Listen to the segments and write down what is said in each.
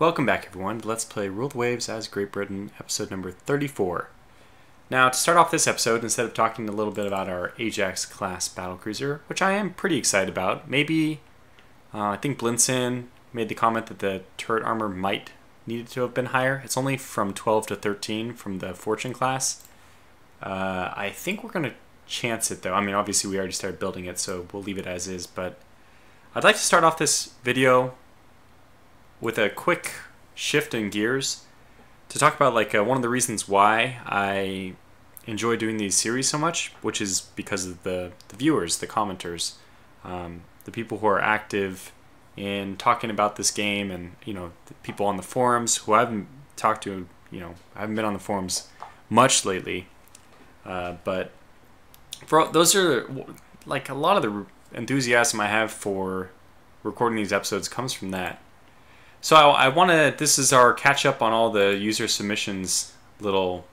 Welcome back everyone, let's play Rule the Waves as Great Britain, episode number 34. Now to start off this episode, instead of talking a little bit about our Ajax-class battlecruiser, which I am pretty excited about, maybe, I think Blinson made the comment that the turret armor might needed to have been higher. It's only from 12 to 13 from the Fortune class. I think we're going to chance it though. I mean, obviously we already started building it, so we'll leave it as is, but I'd like to start off this video with a quick shift in gears to talk about like one of the reasons why I enjoy doing these series so much, which is because of the viewers, the commenters, the people who are active in talking about this game, and you know, the people on the forums who I haven't talked to. You know, I haven't been on the forums much lately, but for those are like a lot of the enthusiasm I have for recording these episodes comes from that. So I want to, this is our catch up on all the user submissions little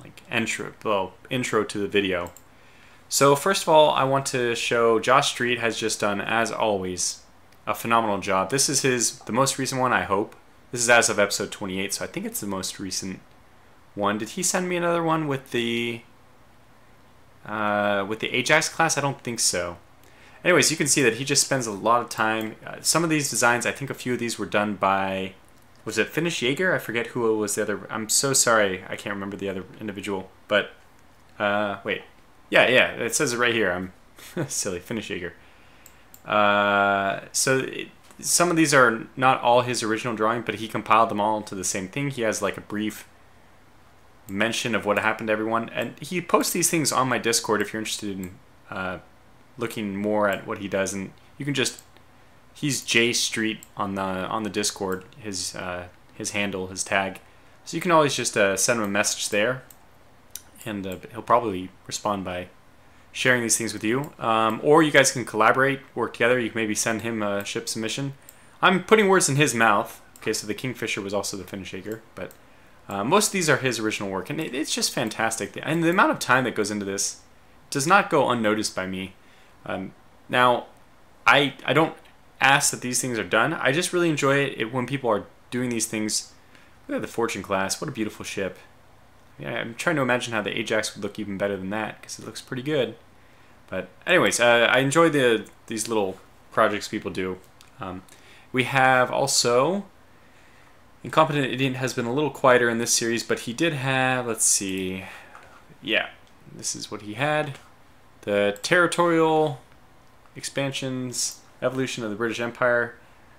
like intro to the video. So first of all, I want to show Josh Street has just done, as always, a phenomenal job. This is the most recent one, I hope. This is as of episode 28, so I think it's the most recent one. Did he send me another one with the Ajax class? I don't think so. Anyways, you can see that he just spends a lot of time. Some of these designs, I think a few of these were done by, was it Finnish Jaeger? I forget who was the other. I'm so sorry, I can't remember the other individual. But, wait. Yeah, it says it right here. I'm silly, Finnish Jaeger. Some of these are not all his original drawing, but he compiled them all into the same thing. He has like a brief mention of what happened to everyone. And he posts these things on my Discord if you're interested in looking more at what he does, and you can just, he's J Street on the Discord, his handle, his tag, so you can always just send him a message there, and he'll probably respond by sharing these things with you, or you guys can collaborate, work together. You can maybe send him a ship submission. I'm putting words in his mouth. Okay, so the Kingfisher was also the Finnish Jaeger, but most of these are his original work, and it's just fantastic, and the amount of time that goes into this does not go unnoticed by me. Now, I don't ask that these things are done. I just really enjoy it when people are doing these things. Look at the Fortune class. What a beautiful ship. Yeah, I'm trying to imagine how the Ajax would look even better than that, because it looks pretty good. But anyways, I enjoy these little projects people do. We have also... Incompetent Idiot has been a little quieter in this series, but he did have... Let's see... Yeah, this is what he had. The Territorial Expansions, Evolution of the British Empire.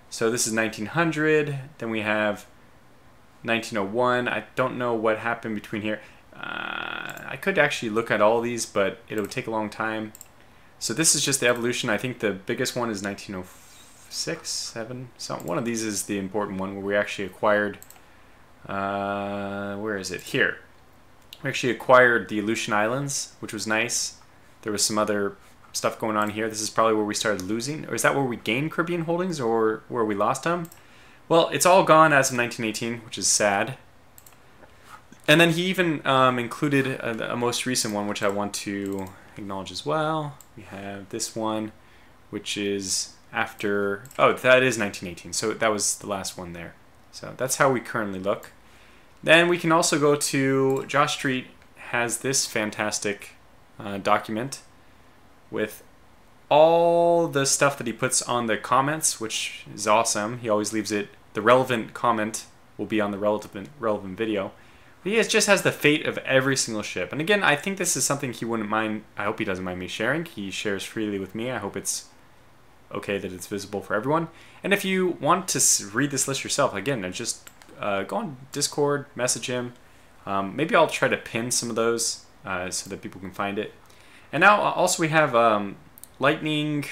So this is 1900. Then we have 1901. I don't know what happened between here. I could actually look at all these, but it would take a long time. So this is just the evolution. I think the biggest one is 1906, 7. So one of these is the important one where we actually acquired... where is it? Here. We actually acquired the Aleutian Islands, which was nice. There was some other stuff going on here. This is probably where we started losing. Or is that where we gained Caribbean holdings, or where we lost them? Well, it's all gone as of 1918, which is sad. And then he even included a most recent one, which I want to acknowledge as well. We have this one, which is after... Oh, that is 1918. So that was the last one there. So that's how we currently look. Then we can also go to... Josh Street has this fantastic... document with all the stuff that he puts on the comments, which is awesome. He always leaves it, the relevant comment will be on the relevant video. But he just has the fate of every single ship. And again, I think this is something he wouldn't mind, I hope he doesn't mind me sharing. He shares freely with me. I hope it's okay that it's visible for everyone. And if you want to read this list yourself, again, just go on Discord, message him. Maybe I'll try to pin some of those. So that people can find it. And now also we have Lightning.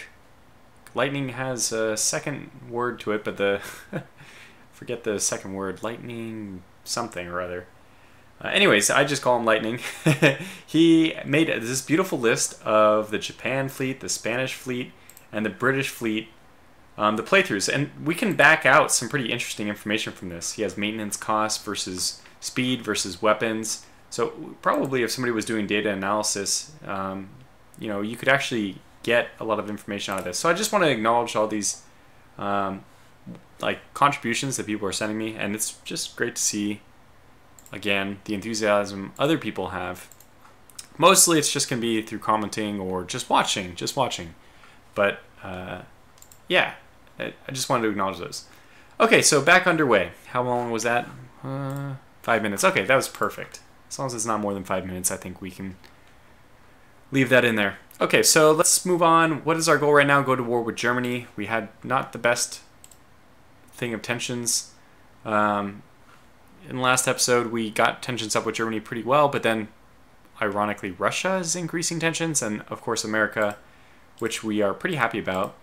Lightning has a second word to it, but the forget the second word. Lightning something or other. Anyways, I just call him Lightning. He made this beautiful list of the Japan fleet, the Spanish fleet, and the British fleet, the playthroughs. And we can back out some pretty interesting information from this. He has maintenance costs versus speed versus weapons. So probably if somebody was doing data analysis, you know, you could actually get a lot of information out of this. So I just want to acknowledge all these like contributions that people are sending me, and it's just great to see again the enthusiasm other people have. Mostly it's just gonna be through commenting or just watching, but yeah, I just wanted to acknowledge those. Okay, so back underway. How long was that? 5 minutes. Okay, that was perfect. As long as it's not more than 5 minutes, I think we can leave that in there. Okay, so let's move on. What is our goal right now? Go to war with Germany. We had not the best thing of tensions. In the last episode, we got tensions up with Germany pretty well, but then, ironically, Russia is increasing tensions, and of course America, which we are pretty happy about.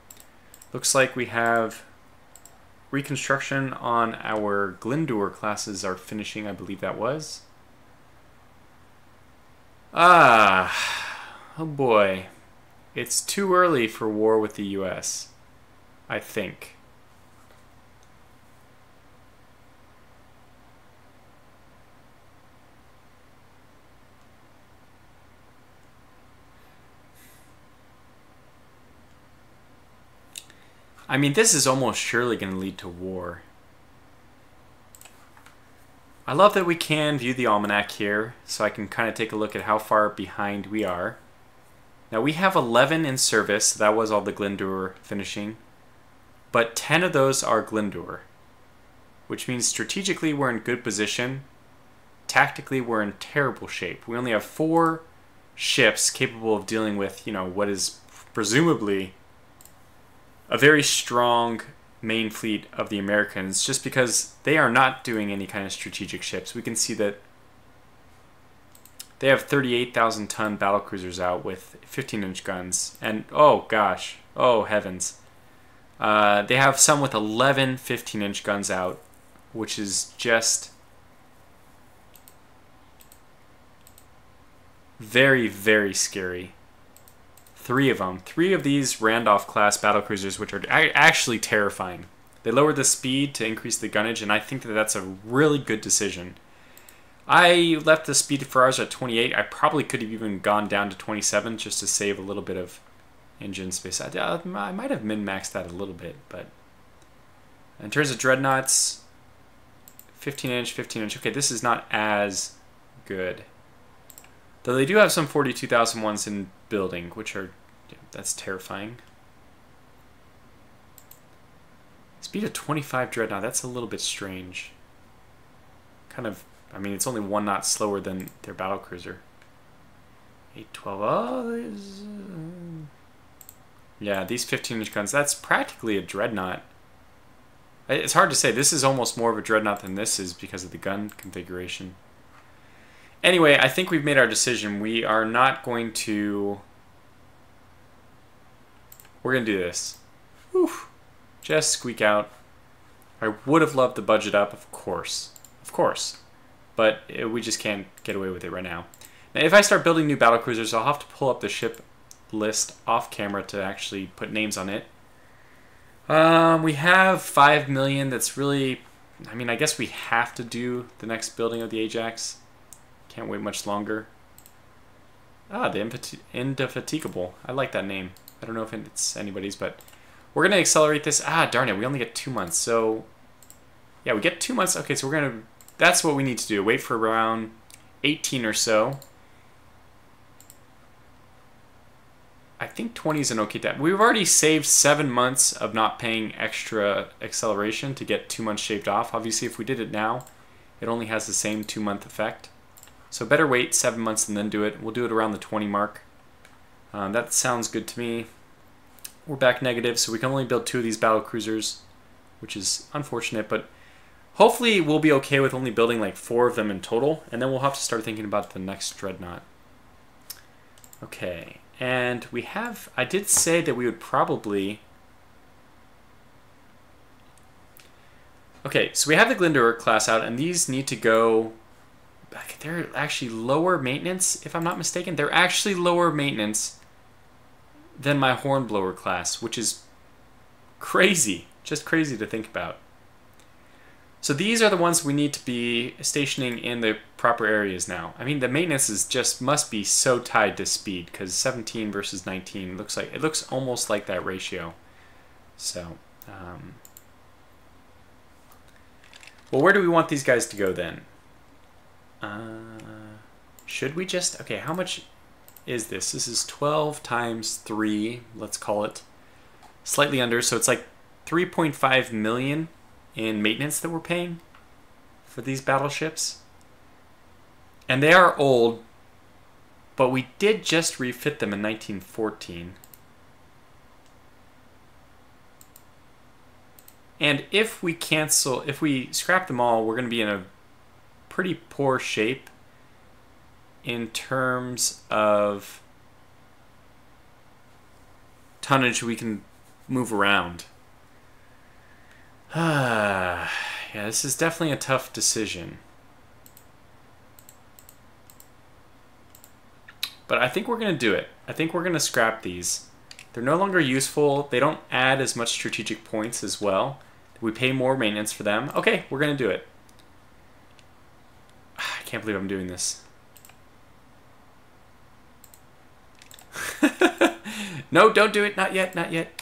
Looks like we have reconstruction on our Glendower classes are finishing, I believe that was. Oh boy. It's too early for war with the US, I think. I mean, this is almost surely going to lead to war. I love that we can view the almanac here, so I can kind of take a look at how far behind we are. Now, we have 11 in service. So that was all the Glendower finishing. But 10 of those are Glendower, which means strategically we're in good position. Tactically, we're in terrible shape. We only have 4 ships capable of dealing with, you know, what is presumably a very strong main fleet of the Americans, just because they are not doing any kind of strategic ships. We can see that they have 38,000 ton battlecruisers out with 15-inch guns, and oh gosh, oh heavens, they have some with 11 15-inch guns out, which is just very, very scary. 3 of them. 3 of these Randolph class battlecruisers, which are actually terrifying. They lowered the speed to increase the gunnage, and I think that that's a really good decision. I left the speed for ours at 28. I probably could have even gone down to 27 just to save a little bit of engine space. I might have min-maxed that a little bit, but in terms of dreadnoughts, 15-inch, 15-inch. Okay, this is not as good. Though they do have some 42,000 ones in building, which are, yeah, that's terrifying. Speed of 25 dreadnought, that's a little bit strange. Kind of, I mean, it's only 1 knot slower than their battlecruiser. 812, yeah, these 15-inch guns, that's practically a dreadnought. It's hard to say, this is almost more of a dreadnought than this is because of the gun configuration. Anyway, I think we've made our decision. We are not going to... We're going to do this. Whew. Just squeak out. I would have loved the budget up, of course. Of course. But we just can't get away with it right now. Now, if I start building new battlecruisers, I'll have to pull up the ship list off camera to actually put names on it. We have 5 million. That's really... I mean, I guess we have to do the next building of the Ajax. Can't wait much longer. Ah, the Indefatigable. I like that name. I don't know if it's anybody's, but we're going to accelerate this. Ah, darn it. We only get 2 months. So, yeah, we get 2 months. Okay, so we're going to... That's what we need to do. Wait for around 18 or so. I think 20 is an okay time. We've already saved 7 months of not paying extra acceleration to get 2 months shaved off. Obviously, if we did it now, it only has the same 2-month effect. So better wait 7 months and then do it. We'll do it around the 20 mark. That sounds good to me. We're back negative, so we can only build 2 of these battlecruisers, which is unfortunate, but hopefully we'll be okay with only building like 4 of them in total, and then we'll have to start thinking about the next dreadnought. Okay, and we have... I did say that we would probably... Okay, so we have the Glendower class out, and these need to go... They're actually lower maintenance, if I'm not mistaken. They're actually lower maintenance than my Hornblower class, which is crazy. Just crazy to think about. So these are the ones we need to be stationing in the proper areas now. I mean, the maintenance is just must be so tied to speed, because 17 versus 19 looks like it looks almost like that ratio. So Well, where do we want these guys to go then? Should we just... Okay, how much is this? This is 12 times 3, let's call it. Slightly under, so it's like 3.5 million in maintenance that we're paying for these battleships. And they are old, but we did just refit them in 1914. And if we cancel, if we scrap them all, we're going to be in a pretty poor shape in terms of tonnage we can move around. Yeah, this is definitely a tough decision. But I think we're going to do it. I think we're going to scrap these. They're no longer useful. They don't add as much strategic points as well. We pay more maintenance for them. Okay, we're going to do it. I can't believe I'm doing this. No, don't do it. Not yet, not yet.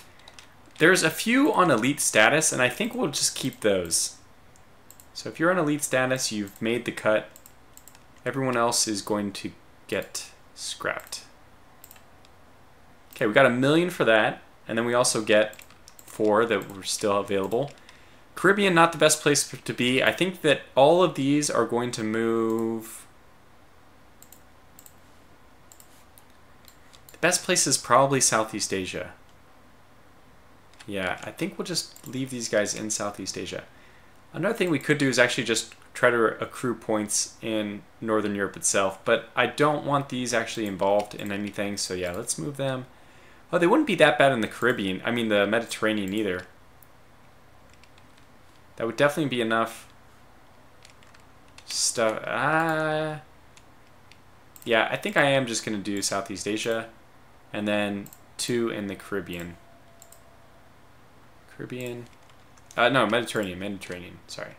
There's a few on elite status, and I think we'll just keep those. So if you're on elite status, you've made the cut. Everyone else is going to get scrapped. Okay, we got 1 million for that, and then we also get 4 that were still available. Caribbean, not the best place to be. I think that all of these are going to move... The best place is probably Southeast Asia. Yeah, I think we'll just leave these guys in Southeast Asia. Another thing we could do is actually just try to accrue points in Northern Europe itself, but I don't want these actually involved in anything, so yeah, let's move them. Oh, they wouldn't be that bad in the Caribbean, I mean the Mediterranean either. That would definitely be enough stuff. Yeah, I think I am just going to do Southeast Asia, and then 2 in the Caribbean. Caribbean... no, Mediterranean, sorry.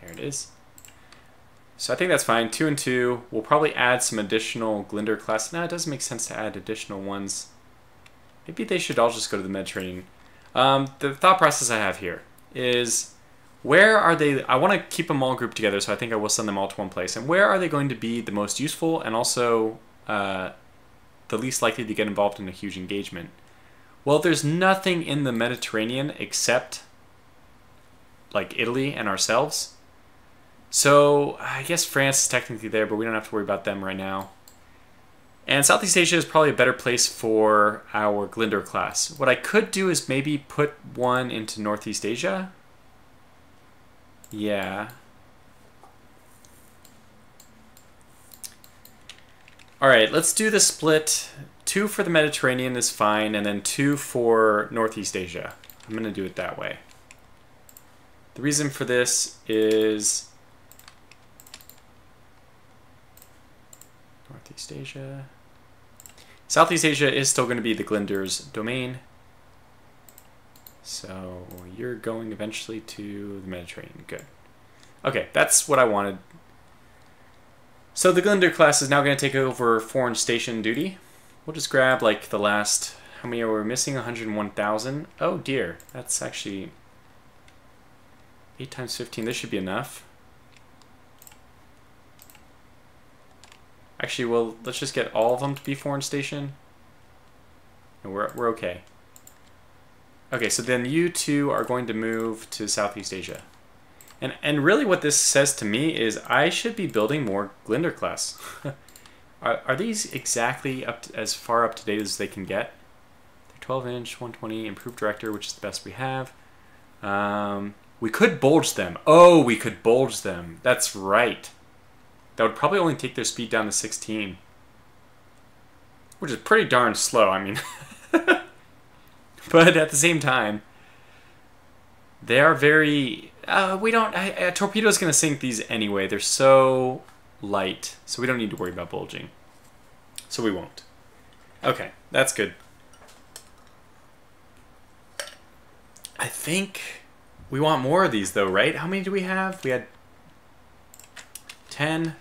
There it is. So I think that's fine. 2 and 2. We'll probably add some additional Glinder class. No, it doesn't make sense to add additional ones. Maybe they should all just go to the Mediterranean. The thought process I have here is, where are they? I want to keep them all grouped together, so I think I will send them all to one place. And where are they going to be the most useful and also the least likely to get involved in a huge engagement? Well, there's nothing in the Mediterranean except like Italy and ourselves. So I guess France is technically there, but we don't have to worry about them right now. And Southeast Asia is probably a better place for our Glinder class. What I could do is maybe put one into Northeast Asia. Yeah. All right, let's do the split. 2 for the Mediterranean is fine, and then 2 for Northeast Asia. I'm gonna do it that way. The reason for this is Northeast Asia. Southeast Asia is still going to be the Glinder's domain. So you're going eventually to the Mediterranean. Good. Okay, that's what I wanted. So the Glinder class is now going to take over foreign station duty. We'll just grab like the last... How many are we missing? 101,000. Oh dear, that's actually 8 times 15. This should be enough. Actually, well, let's just get all of them to be foreign station. And we're okay. Okay, so then you two are going to move to Southeast Asia. And really what this says to me is I should be building more Glinder class. are these exactly up to, as far up to date as they can get? They're 12-inch, 120, improved director, which is the best we have. We could bulge them. Oh, we could bulge them. That's right. That would probably only take their speed down to 16. Which is pretty darn slow, I mean. But at the same time, they are very... a torpedo's going to sink these anyway. They're so light, so we don't need to worry about bulging. So we won't. Okay, that's good. I think we want more of these though, right? How many do we have? We had 10.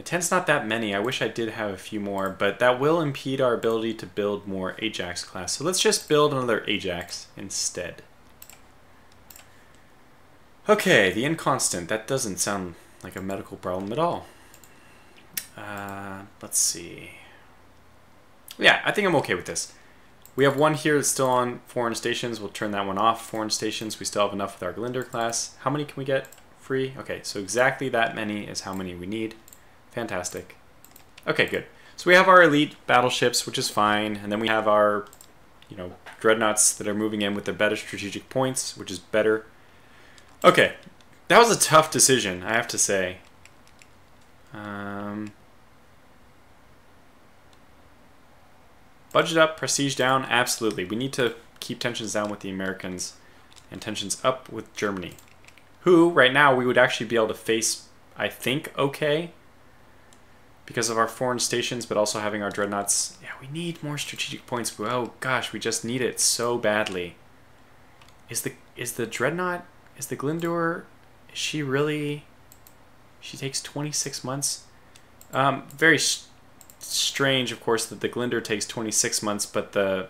10's not that many. I wish I did have a few more, but that will impede our ability to build more Ajax class. So let's just build another Ajax instead. Okay, the inconstant. That doesn't sound like a medical problem at all. Let's see. Yeah, I think I'm okay with this. We have one here that's still on foreign stations. We'll turn that one off. Foreign stations, we still have enough with our Glinder class. How many can we get free? Okay, so exactly that many is how many we need. Fantastic. Okay, good. So we have our elite battleships, which is fine. And then we have our, you know, dreadnoughts that are moving in with their better strategic points, which is better. Okay, that was a tough decision, I have to say. Budget up, prestige down, absolutely. We need to keep tensions down with the Americans and tensions up with Germany, who right now we would actually be able to face, I think, okay, because of our foreign stations, but also having our dreadnoughts. Yeah, we need more strategic points. Oh gosh, we just need it so badly. Is the dreadnought, is the Glendower, is she really, she takes 26 months? Very strange, of course, that the Glinder takes 26 months, but the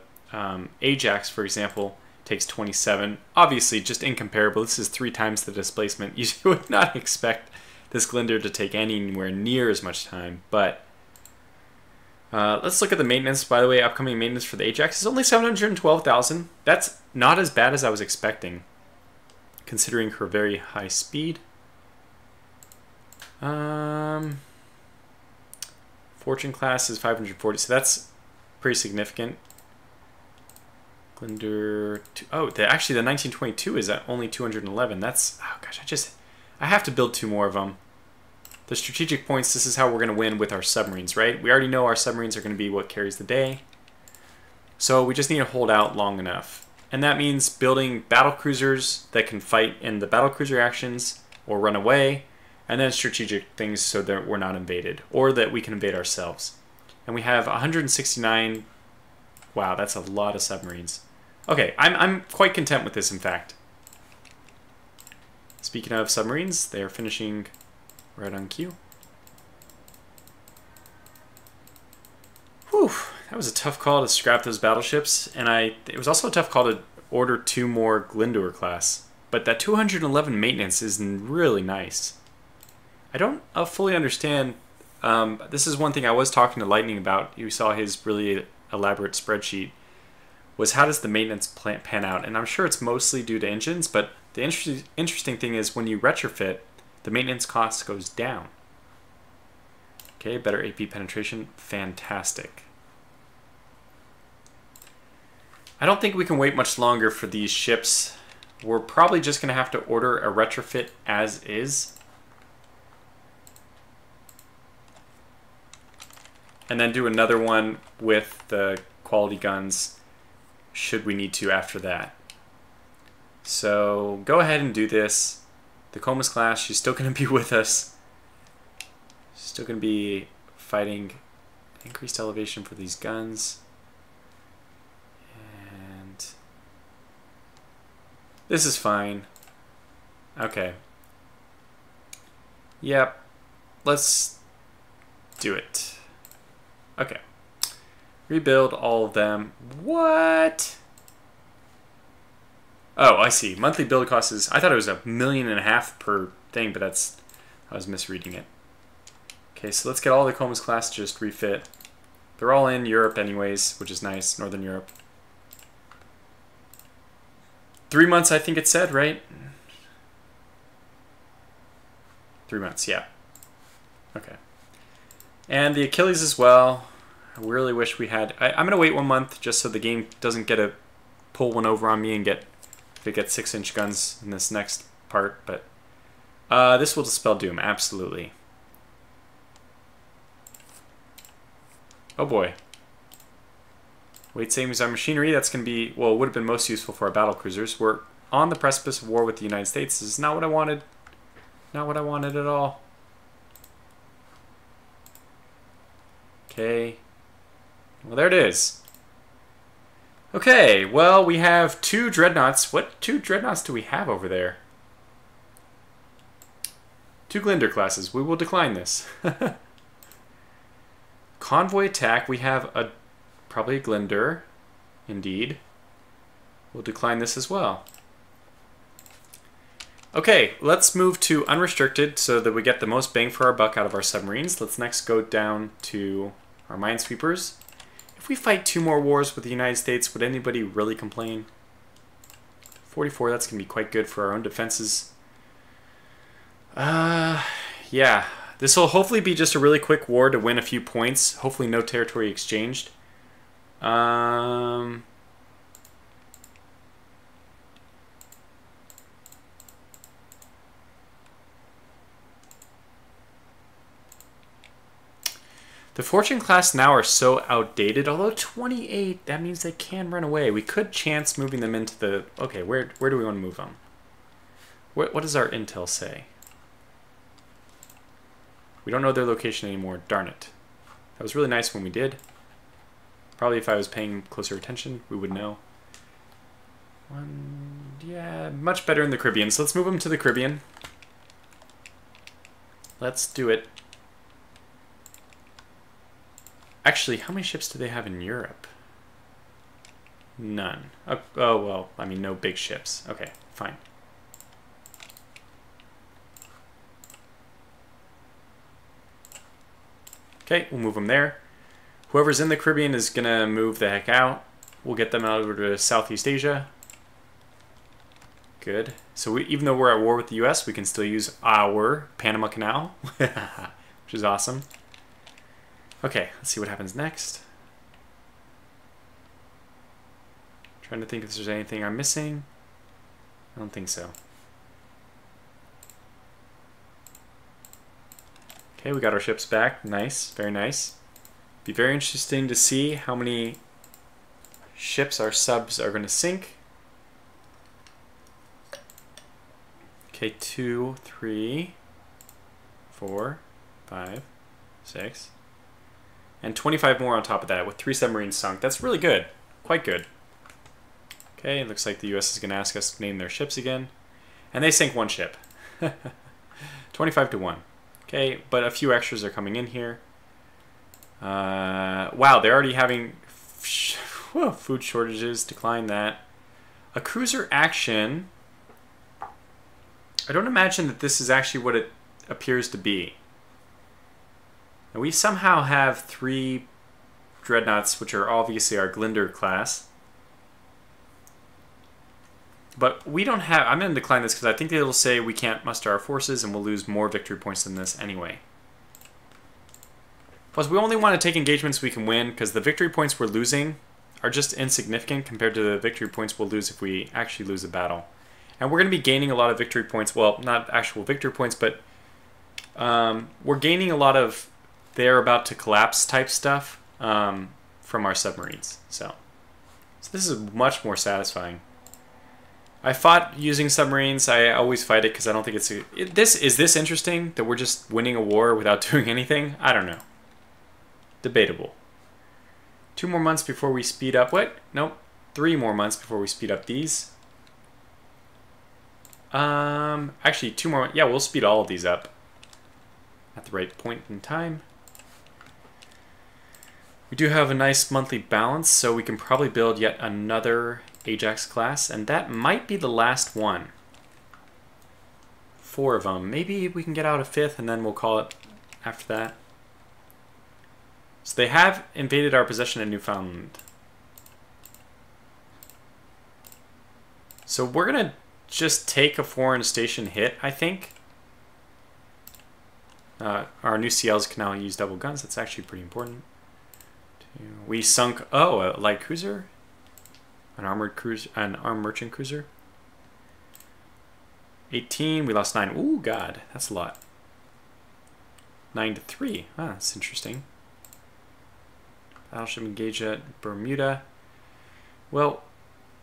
Ajax, for example, takes 27. Obviously, just incomparable. This is 3 times the displacement. You would not expect this Glinder to take anywhere near as much time, but let's look at the maintenance. By the way, upcoming maintenance for the Ajax is only 712,000. That's not as bad as I was expecting, considering her very high speed. Fortune class is 540, so that's pretty significant. Glinder, actually the 1922 is at only 211. That's, oh gosh, I have to build 2 more of them. The strategic points, this is how we're going to win with our submarines, right? We already know our submarines are going to be what carries the day. So we just need to hold out long enough. And that means building battle cruisers that can fight in the battle cruiser actions or run away. And then strategic things so that we're not invaded, or that we can invade ourselves. And we have 169. Wow, that's a lot of submarines. Okay, I'm quite content with this, in fact. Speaking of submarines, they are finishing right on cue. Whew, that was a tough call to scrap those battleships, and it was also a tough call to order 2 more Glendower class. But that 211 maintenance is really nice. I don't fully understand. This is one thing I was talking to Lightning about. You saw his really elaborate spreadsheet. Was how does the maintenance pan out? And I'm sure it's mostly due to engines, but the interesting thing is when you retrofit, the maintenance cost goes down. Okay, better AP penetration. Fantastic. I don't think we can wait much longer for these ships. We're probably just going to have to order a retrofit as is, and then do another one with the quality guns should we need to after that. So go ahead and do this. The Comus class, she's still going to be with us. She's still going to be fighting increased elevation for these guns. And this is fine. Okay. Yep. Let's do it. Okay. Rebuild all of them. What? Oh, I see. Monthly build cost is, I thought it was 1.5 million per thing, but that's, I was misreading it. Okay, so let's get all the Comus class to just refit. They're all in Europe anyways, which is nice, Northern Europe. 3 months, I think it said, right? 3 months, yeah. Okay. And the Achilles as well. I really wish we had... I'm going to wait 1 month just so the game doesn't get a pull one over on me and get... If it gets 6-inch guns in this next part, but... this will dispel doom, absolutely. Oh boy. Weight savings on machinery, that's going to be... Well, it would have been most useful for our battle cruisers. We're on the precipice of war with the United States. This is not what I wanted. Not what I wanted at all. Okay, well there it is. Okay, well we have 2 dreadnoughts. What 2 dreadnoughts do we have over there? 2 Glinder classes. We will decline this. Convoy attack. We have probably a Glinder, indeed. We'll decline this as well. Okay, let's move to unrestricted so that we get the most bang for our buck out of our submarines. Let's next go down to our minesweepers. If we fight 2 more wars with the United States, would anybody really complain? 44, that's going to be quite good for our own defenses. Yeah, this will hopefully be just a really quick war to win a few points. Hopefully no territory exchanged. The Fortune class now are so outdated, although 28, that means they can run away. We could chance moving them into the... Okay, where do we want to move them? What does our intel say? We don't know their location anymore, darn it. That was really nice when we did. Probably if I was paying closer attention, we would know. One, yeah, much better in the Caribbean, so let's move them to the Caribbean. Let's do it. Actually, how many ships do they have in Europe? None. Oh, well, I mean, no big ships. Okay, fine. Okay, we'll move them there. Whoever's in the Caribbean is going to move the heck out. We'll get them out over to Southeast Asia. Good. So even though we're at war with the U.S., we can still use our Panama Canal, which is awesome. Okay, let's see what happens next. Trying to think if there's anything I'm missing. I don't think so. Okay, we got our ships back. Nice, very nice. Be very interesting to see how many ships our subs are going to sink. Okay, 2, 3, 4, 5, 6. And 25 more on top of that with 3 submarines sunk. That's really good. Quite good. Okay, it looks like the U.S. is going to ask us to name their ships again. And they sank 1 ship. 25-1. Okay, but a few extras are coming in here. Wow, they're already having food shortages. Decline that. A cruiser action. I don't imagine that this is actually what it appears to be. Now we somehow have 3 dreadnoughts, which are obviously our Glinder class. But we don't have... I'm going to decline this because I think they will say we can't muster our forces and we'll lose more victory points than this anyway. Plus, we only want to take engagements we can win because the victory points we're losing are just insignificant compared to the victory points we'll lose if we actually lose a battle. And we're going to be gaining a lot of victory points. Well, not actual victory points, but we're gaining a lot of... they're about to collapse type stuff from our submarines. So this is much more satisfying. I fought using submarines. I always fight it because I don't think it's... Is this interesting that we're just winning a war without doing anything? I don't know. Debatable. 2 more months before we speed up... What? Nope. 3 more months before we speed up these. Actually, 2 more... Yeah, we'll speed all of these up at the right point in time. We do have a nice monthly balance, so we can probably build yet another Ajax class, and that might be the last one. 4 of them. Maybe we can get out a 5th, and then we'll call it after that. So they have invaded our possession in Newfoundland. So we're going to just take a foreign station hit, I think. Our new CLs can now use double guns. That's actually pretty important. We sunk, a light cruiser, an armed merchant cruiser. 18, we lost 9. Ooh, God, that's a lot. 9-3, huh, that's interesting. Battleship engage at Bermuda. Well,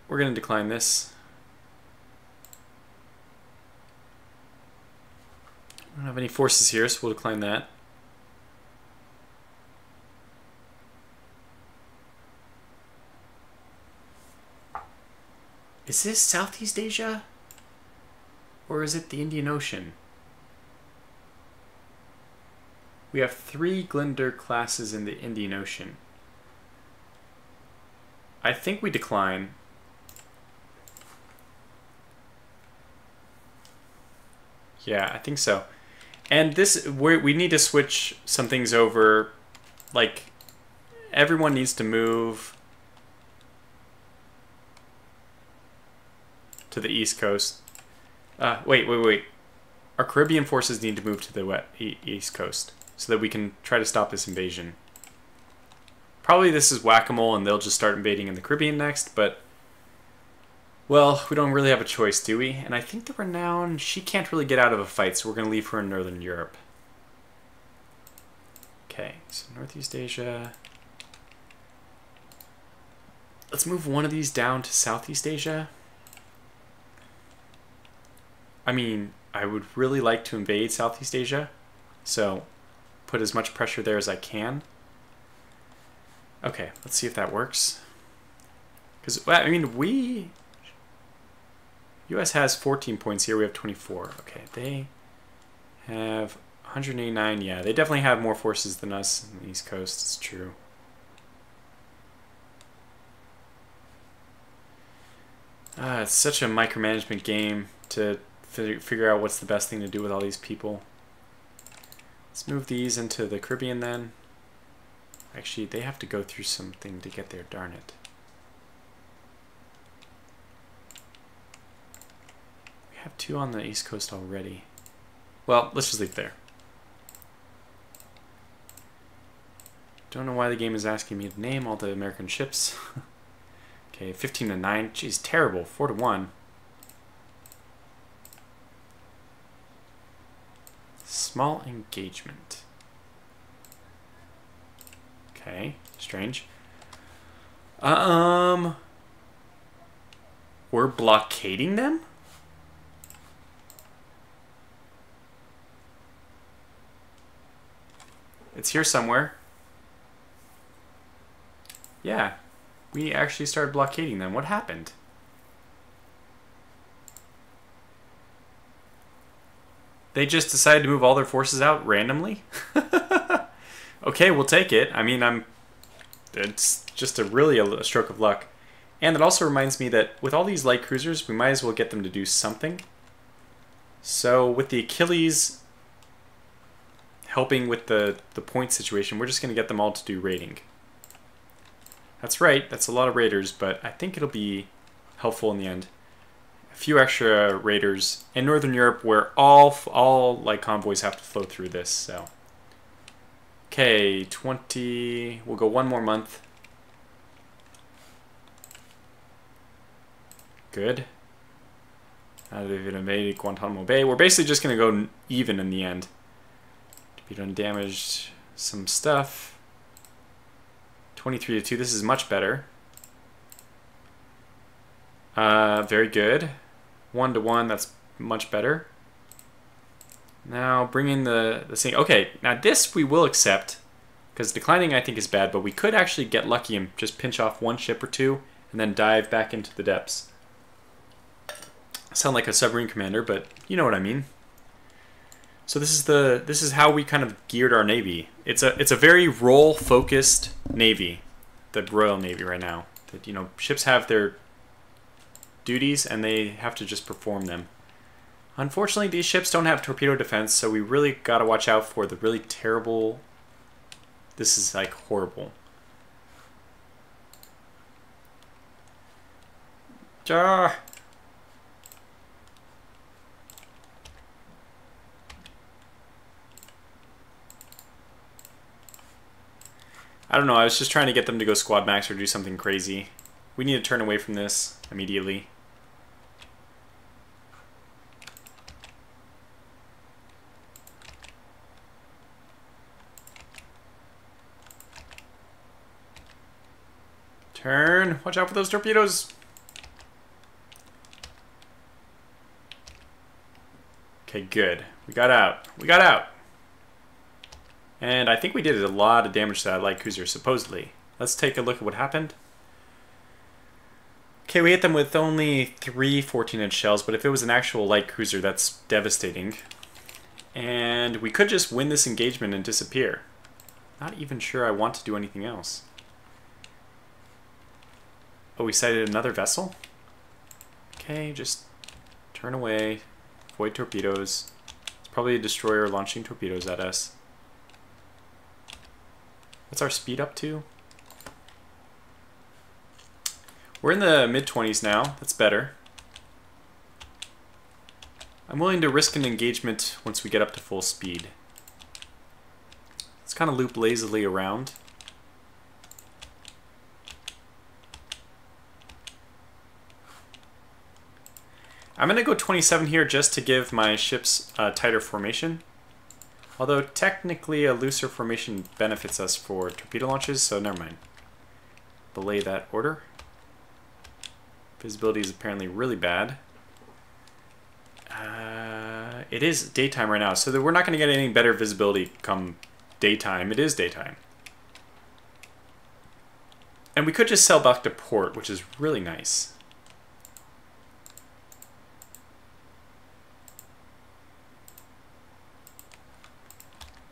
we're going to decline this. I don't have any forces here, so we'll decline that. Is this Southeast Asia? Or is it the Indian Ocean? We have 3 Glinder classes in the Indian Ocean. I think we decline. Yeah, I think so. And this, we need to switch some things over. Like, everyone needs to move to the East Coast. Wait. Our Caribbean forces need to move to the East Coast so that we can try to stop this invasion. Probably this is whack-a-mole and they'll just start invading in the Caribbean next, but... well, we don't really have a choice, do we? And I think the Renown, she can't really get out of a fight, so we're going to leave her in Northern Europe. Okay, so Northeast Asia. Let's move one of these down to Southeast Asia. I mean, I would really like to invade Southeast Asia, so put as much pressure there as I can. Okay, let's see if that works. Because, well, I mean, we... U.S. has 14 points here. We have 24. Okay, they have 189. Yeah, they definitely have more forces than us on the East Coast. It's true. It's such a micromanagement game to figure out what's the best thing to do with all these people. Let's move these into the Caribbean then. Actually, they have to go through something to get there. Darn it. I have two on the East Coast already. Well, let's just leave it there. Don't know why the game is asking me to name all the American ships. Okay, 15-9. Jeez, terrible. 4-1. Small engagement. Okay, strange. We're blockading them? It's here somewhere. Yeah, we actually started blockading them. What happened? They just decided to move all their forces out randomly? Okay, we'll take it. I mean, it's just really a stroke of luck. And it also reminds me that with all these light cruisers, we might as well get them to do something. So with the Achilles helping with the point situation, we're just going to get them all to do raiding. That's right, that's a lot of raiders, but I think it'll be helpful in the end. A few extra raiders in Northern Europe where all like convoys have to flow through this, so. Okay, 20, we'll go one more month. Good. Now they've invaded Guantanamo Bay. We're basically just going to go even in the end. You done damaged some stuff. 23-2. This is much better. Very good. 1-1. That's much better. Now bring in the same. Okay. Now this we will accept because declining I think is bad, but we could actually get lucky and just pinch off one ship or two and then dive back into the depths. I sound like a submarine commander, but you know what I mean. So this is how we kind of geared our navy. It's a very role focused navy, the Royal Navy right now. That, you know, ships have their duties and they have to just perform them. Unfortunately, these ships don't have torpedo defense, so we really got to watch out for the really terrible. This is like horrible. Jar. I don't know, I was just trying to get them to go squad max or do something crazy. We need to turn away from this immediately. Turn! Watch out for those torpedoes! Okay, good. We got out. We got out! And I think we did a lot of damage to that light cruiser, supposedly. Let's take a look at what happened. Okay, we hit them with only 3 14-inch shells, but if it was an actual light cruiser, that's devastating. And we could just win this engagement and disappear. Not even sure I want to do anything else. Oh, we sighted another vessel? Okay, just turn away, avoid torpedoes, probably a destroyer launching torpedoes at us. What's our speed up to? We're in the mid-20s now. That's better. I'm willing to risk an engagement once we get up to full speed. Let's kind of loop lazily around. I'm going to go 27 here just to give my ships a tighter formation. Although technically a looser formation benefits us for torpedo launches, so never mind. Belay that order. Visibility is apparently really bad. It is daytime right now, so that we're not going to get any better visibility come daytime. It is daytime. And we could just sail back to port, which is really nice.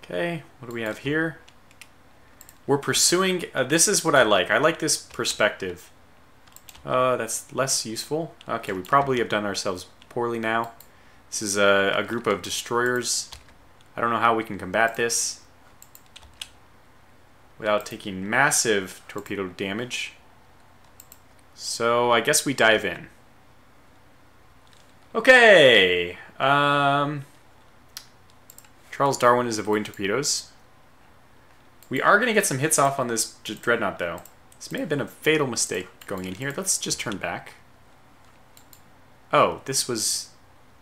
Okay, what do we have here? We're pursuing... this is what I like. I like this perspective. That's less useful. Okay, we probably have done ourselves poorly now. This is a group of destroyers. I don't know how we can combat this without taking massive torpedo damage. So I guess we dive in. Okay! Charles Darwin is avoiding torpedoes. We are going to get some hits off on this dreadnought, though. This may have been a fatal mistake going in here. Let's just turn back. Oh, this was...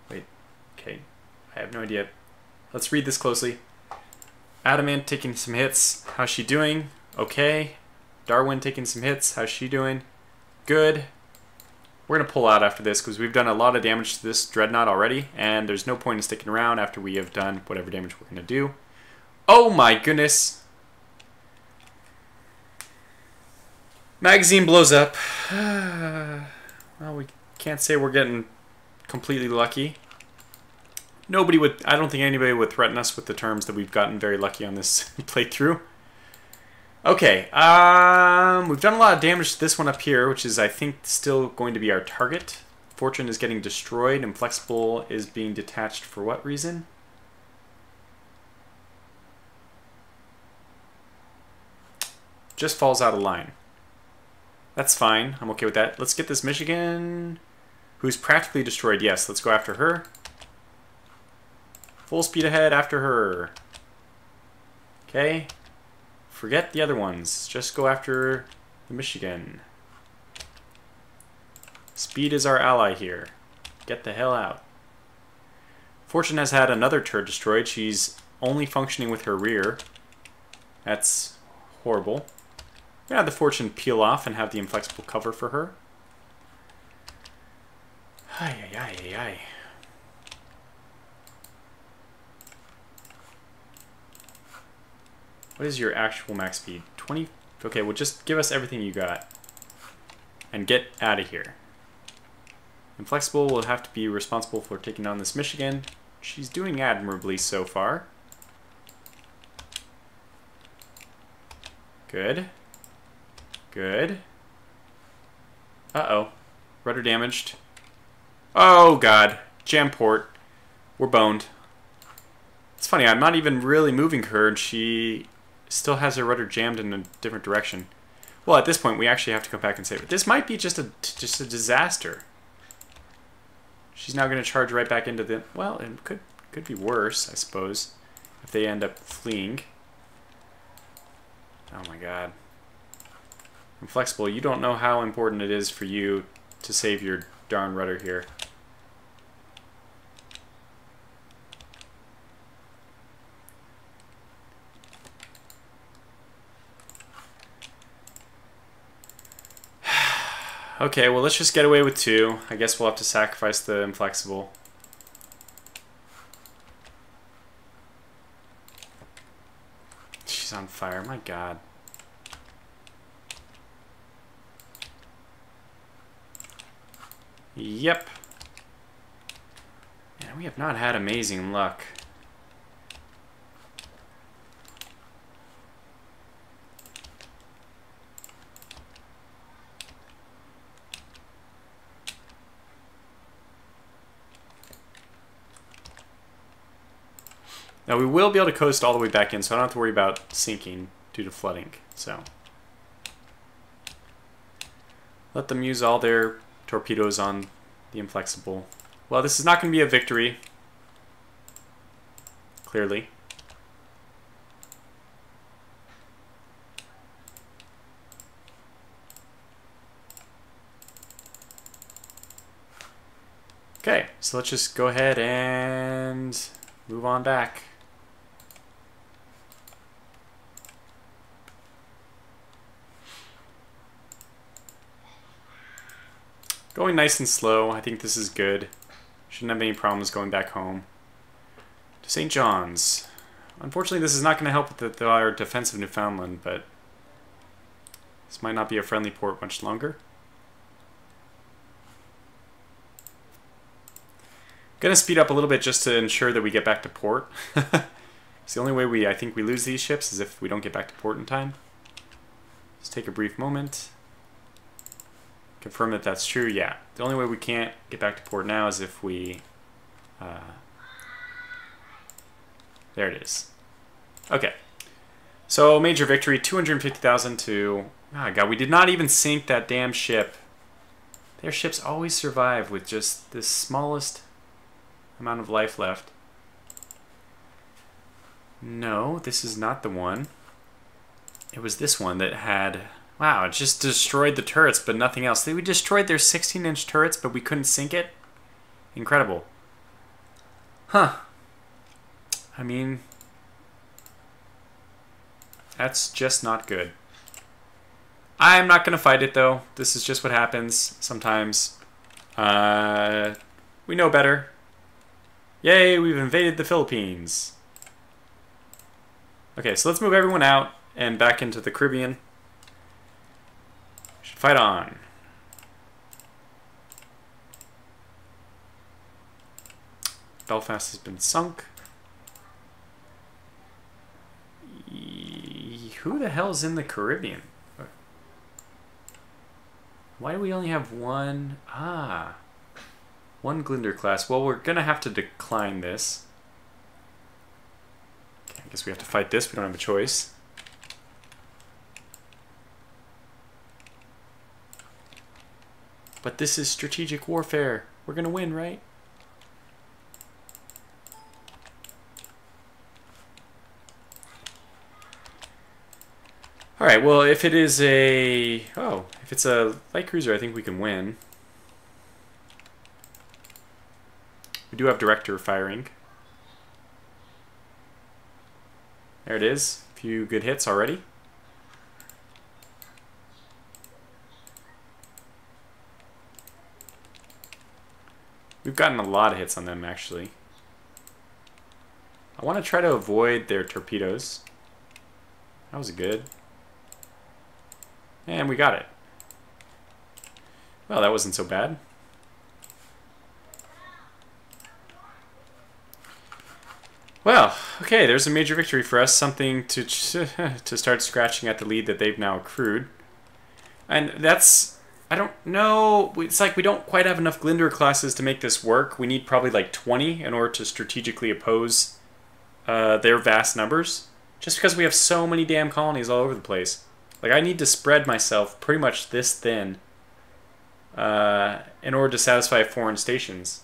Wait, okay. I have no idea. Let's read this closely. Adamant taking some hits. How's she doing? Okay. Darwin taking some hits. How's she doing? Good. We're going to pull out after this because we've done a lot of damage to this dreadnought already, and there's no point in sticking around after we have done whatever damage we're going to do. Oh my goodness! Magazine blows up. Well, we can't say we're getting completely lucky. Nobody would, I don't think anybody would threaten us with the terms that we've gotten very lucky on this playthrough. Okay, we've done a lot of damage to this one up here, which is, I think, still going to be our target. Fortune is getting destroyed, and Flexible is being detached for what reason? Just falls out of line. That's fine, I'm okay with that. Let's get this Michigan, who's practically destroyed. Yes, let's go after her. Full speed ahead after her. Okay. Forget the other ones. Just go after the Michigan. Speed is our ally here. Get the hell out. Fortune has had another turret destroyed. She's only functioning with her rear. That's horrible. We're gonna have the Fortune peel off and have the Inflexible cover for her. Ay, ay, ay, ay, ay. What is your actual max speed? 20? Okay, well just give us everything you got. And get out of here. Inflexible will have to be responsible for taking on this Michigan. She's doing admirably so far. Good. Good. Uh-oh. Rudder damaged. Oh god. Jam port. We're boned. It's funny, I'm not even really moving her and she still has her rudder jammed in a different direction. Well, at this point, we actually have to go back and save it. This might be just a disaster. She's now going to charge right back into the... Well, it could be worse, I suppose, if they end up fleeing. Oh my god. Inflexible, you don't know how important it is for you to save your darn rudder here. Okay, well let's just get away with two. I guess we'll have to sacrifice the Inflexible. She's on fire, my god. Yep. Man, we have not had amazing luck. Now we will be able to coast all the way back in, so I don't have to worry about sinking due to flooding. So let them use all their torpedoes on the Inflexible. Well, this is not going to be a victory, clearly. Okay, so let's just go ahead and move on back. Going nice and slow, I think this is good. Shouldn't have any problems going back home. To St. John's. Unfortunately, this is not going to help with our defense of Newfoundland, but this might not be a friendly port much longer. Gonna speed up a little bit just to ensure that we get back to port. It's the only way I think we lose these ships is if we don't get back to port in time. Let's take a brief moment. Confirm that that's true. Yeah, the only way we can't get back to port now is if we... there it is. Okay. So, major victory, 250,000 to... Oh, God, we did not even sink that damn ship. Their ships always survive with just the smallest amount of life left. No, this is not the one. It was this one that had... Wow, it just destroyed the turrets, but nothing else. We destroyed their 16-inch turrets, but we couldn't sink it? Incredible. Huh. I mean... That's just not good. I'm not going to fight it, though. This is just what happens sometimes. We know better. Yay, we've invaded the Philippines. Okay, so let's move everyone out and back into the Caribbean. Fight on. Belfast has been sunk. Who the hell's in the Caribbean? Why do we only have one? Ah, one Glinder class. Well, we're gonna have to decline this. Okay, I guess we have to fight this. We don't have a choice. But this is strategic warfare. We're gonna win, right? All right, well, if it is a... Oh, if it's a light cruiser, I think we can win. We do have director firing. There it is. A few good hits already. We've gotten a lot of hits on them, actually. I want to try to avoid their torpedoes. That was good. And we got it. Well, that wasn't so bad. Well, okay, there's a major victory for us. Something to start scratching at the lead that they've now accrued. And that's... I don't know, it's like we don't quite have enough Glinder classes to make this work. We need probably like 20 in order to strategically oppose their vast numbers. Just because we have so many damn colonies all over the place. Like, I need to spread myself pretty much this thin in order to satisfy foreign stations.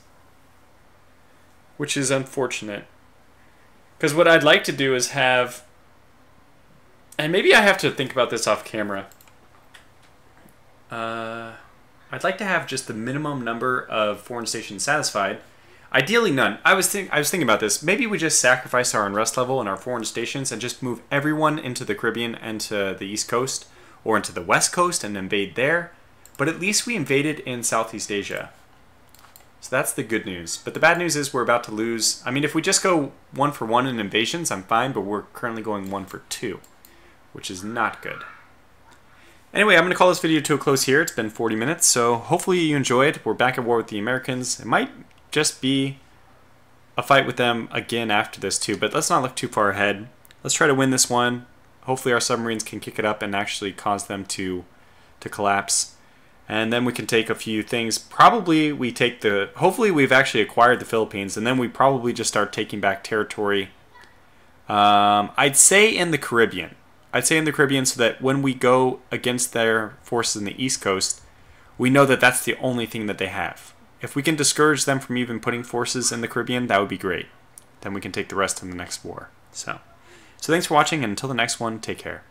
Which is unfortunate. Because what I'd like to do is have... And maybe I have to think about this off camera. I'd like to have just the minimum number of foreign stations satisfied. Ideally none. I was thinking about this. Maybe we just sacrifice our unrest level and our foreign stations and just move everyone into the Caribbean and to the East Coast or into the West Coast and invade there. But at least we invaded in Southeast Asia. So that's the good news. But the bad news is we're about to lose. I mean, if we just go 1 for 1 in invasions, I'm fine, but we're currently going 1 for 2, which is not good. Anyway, I'm going to call this video to a close here. It's been 40 minutes, so hopefully you enjoyed. We're back at war with the Americans. It might just be a fight with them again after this too, but let's not look too far ahead. Let's try to win this one. Hopefully our submarines can kick it up and actually cause them to collapse. And then we can take a few things. Probably we take the... Hopefully we've actually acquired the Philippines, and then we probably just start taking back territory I'd say in the Caribbean. I'd say in the Caribbean so that when we go against their forces in the East Coast, we know that that's the only thing that they have. If we can discourage them from even putting forces in the Caribbean, that would be great. Then we can take the rest in the next war. So thanks for watching, and until the next one, take care.